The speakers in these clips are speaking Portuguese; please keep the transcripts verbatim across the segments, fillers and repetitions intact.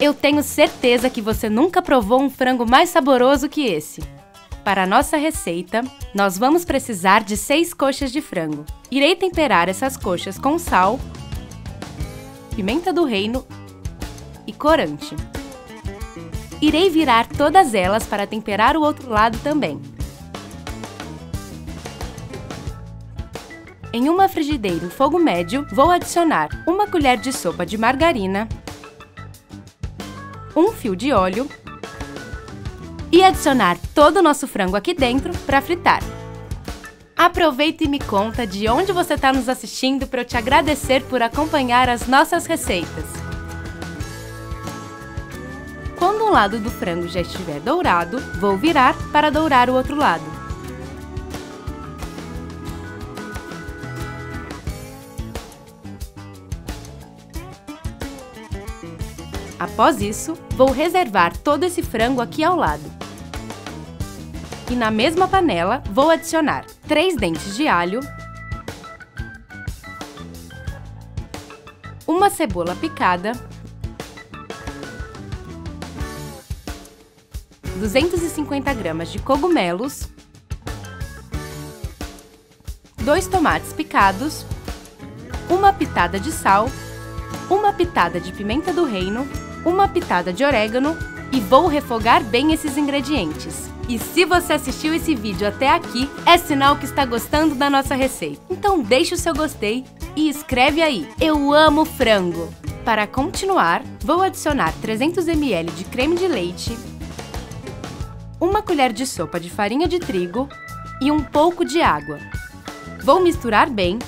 Eu tenho certeza que você nunca provou um frango mais saboroso que esse. Para a nossa receita, nós vamos precisar de seis coxas de frango. Irei temperar essas coxas com sal, pimenta do reino e corante. Irei virar todas elas para temperar o outro lado também. Em uma frigideira em fogo médio, vou adicionar uma colher de sopa de margarina, um fio de óleo e adicionar todo o nosso frango aqui dentro para fritar. Aproveita e me conta de onde você está nos assistindo para eu te agradecer por acompanhar as nossas receitas. Quando um lado do frango já estiver dourado, vou virar para dourar o outro lado. Após isso, vou reservar todo esse frango aqui ao lado. E na mesma panela, vou adicionar três dentes de alho, uma cebola picada, duzentas e cinquenta gramas de cogumelos, dois tomates picados, uma pitada de sal, uma pitada de pimenta do reino, uma pitada de orégano e vou refogar bem esses ingredientes. E se você assistiu esse vídeo até aqui, é sinal que está gostando da nossa receita. Então deixa o seu gostei e escreve aí: eu amo frango! Para continuar, vou adicionar trezentos mililitros de creme de leite, uma colher de sopa de farinha de trigo e um pouco de água. Vou misturar bem.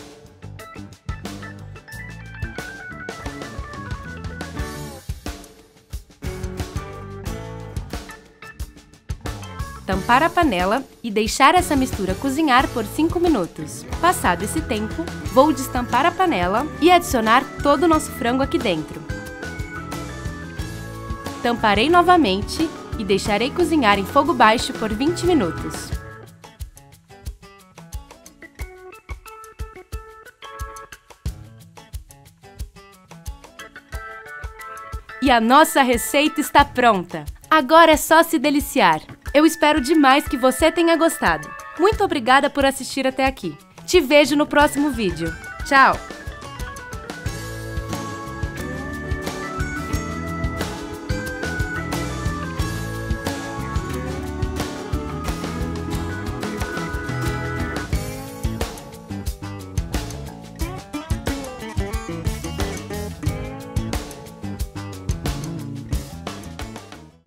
Tampar a panela e deixar essa mistura cozinhar por cinco minutos. Passado esse tempo, vou destampar a panela e adicionar todo o nosso frango aqui dentro. Tamparei novamente e deixarei cozinhar em fogo baixo por vinte minutos. E a nossa receita está pronta! Agora é só se deliciar! Eu espero demais que você tenha gostado. Muito obrigada por assistir até aqui. Te vejo no próximo vídeo. Tchau!